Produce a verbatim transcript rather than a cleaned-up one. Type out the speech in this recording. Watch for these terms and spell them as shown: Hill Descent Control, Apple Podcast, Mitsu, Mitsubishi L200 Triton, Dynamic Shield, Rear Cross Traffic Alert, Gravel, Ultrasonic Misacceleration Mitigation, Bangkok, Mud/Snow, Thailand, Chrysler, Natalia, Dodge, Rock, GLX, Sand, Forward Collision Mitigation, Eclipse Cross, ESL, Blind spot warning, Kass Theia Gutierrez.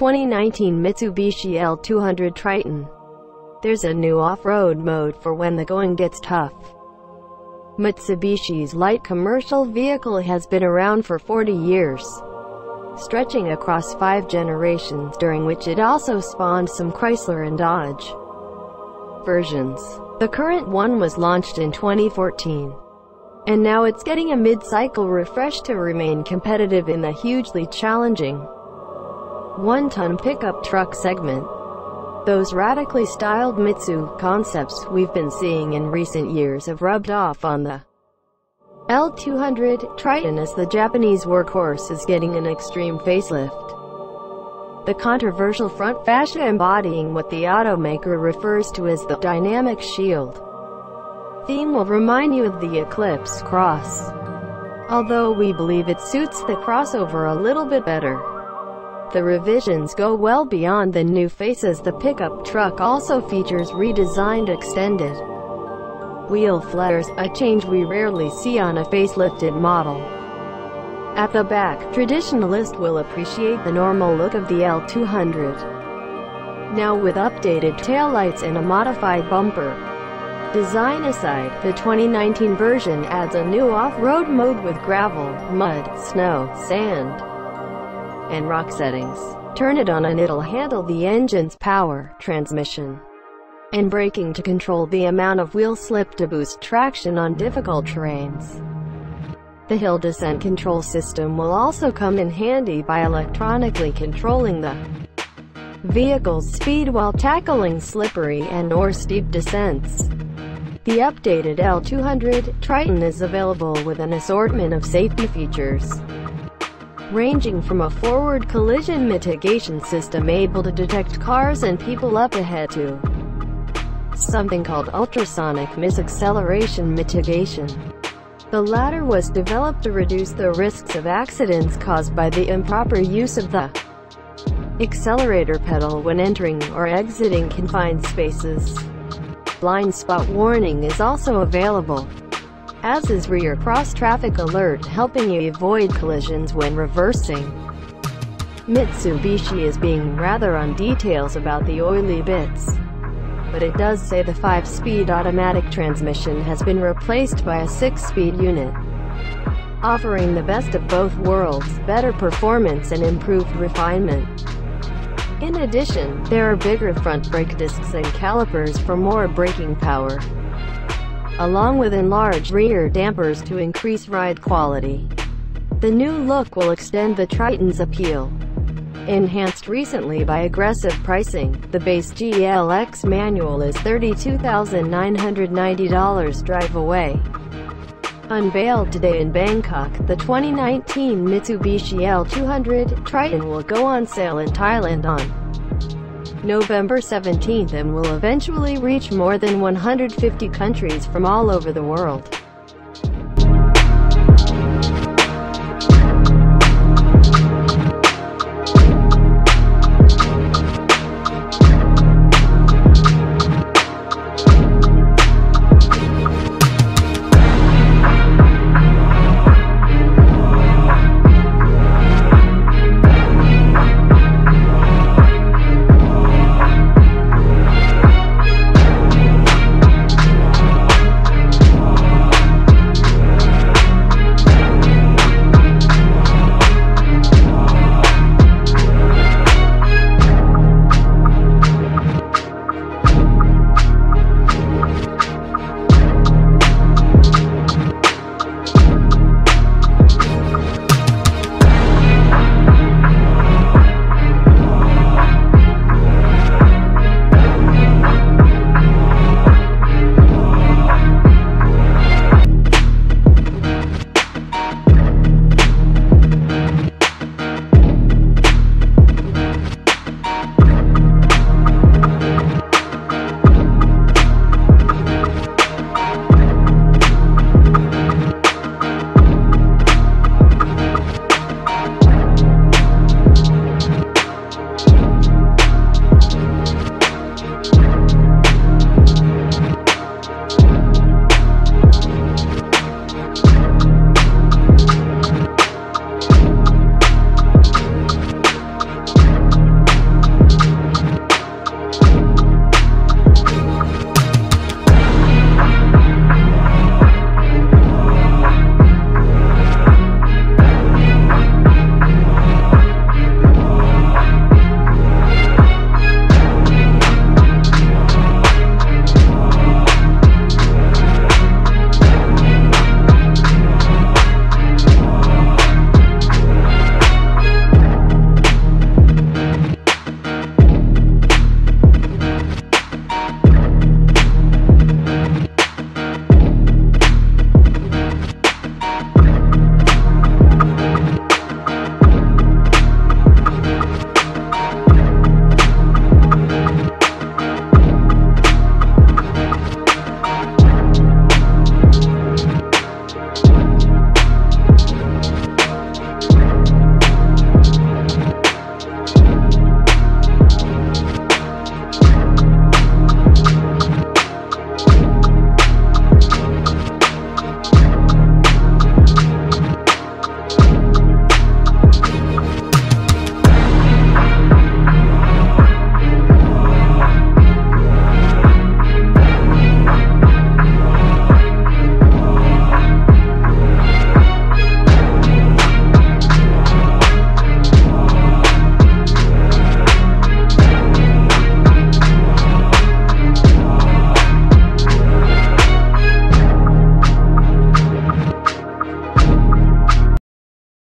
twenty nineteen Mitsubishi L two hundred Triton. There's a new off-road mode for when the going gets tough. Mitsubishi's light commercial vehicle has been around for forty years, stretching across five generations, during which it also spawned some Chrysler and Dodge versions. The current one was launched in twenty fourteen, and now it's getting a mid-cycle refresh to remain competitive in the hugely challenging one-ton pickup truck segment. Those radically styled Mitsu concepts we've been seeing in recent years have rubbed off on the L two hundred Triton as the Japanese workhorse is getting an extreme facelift. The controversial front fascia, embodying what the automaker refers to as the Dynamic Shield theme, will remind you of the Eclipse Cross, although we believe it suits the crossover a little bit better. The revisions go well beyond the new face, as the pickup truck also features redesigned extended wheel flares, a change we rarely see on a facelifted model. At the back, traditionalists will appreciate the normal look of the L two hundred. Now with updated taillights and a modified bumper. Design aside, the twenty nineteen version adds a new off-road mode with gravel, mud, snow, sand, and rock settings. Turn it on and it'll handle the engine's power, transmission, and braking to control the amount of wheel slip to boost traction on difficult terrains. The Hill Descent Control system will also come in handy by electronically controlling the vehicle's speed while tackling slippery and or steep descents. The updated L two hundred Triton is available with an assortment of safety features, ranging from a forward collision mitigation system able to detect cars and people up ahead to something called ultrasonic misacceleration mitigation. The latter was developed to reduce the risks of accidents caused by the improper use of the accelerator pedal when entering or exiting confined spaces. Blind spot warning is also available, as is Rear Cross Traffic Alert, helping you avoid collisions when reversing. Mitsubishi is being rather on details about the oily bits, but it does say the five-speed automatic transmission has been replaced by a six-speed unit, offering the best of both worlds, better performance and improved refinement. In addition, there are bigger front brake discs and calipers for more braking power, along with enlarged rear dampers to increase ride quality. The new look will extend the Triton's appeal. Enhanced recently by aggressive pricing, the base G L X manual is thirty-two thousand nine hundred ninety dollars drive away. Unveiled today in Bangkok, the twenty nineteen Mitsubishi L two hundred Triton will go on sale in Thailand on November seventeenth and will eventually reach more than one hundred fifty countries from all over the world.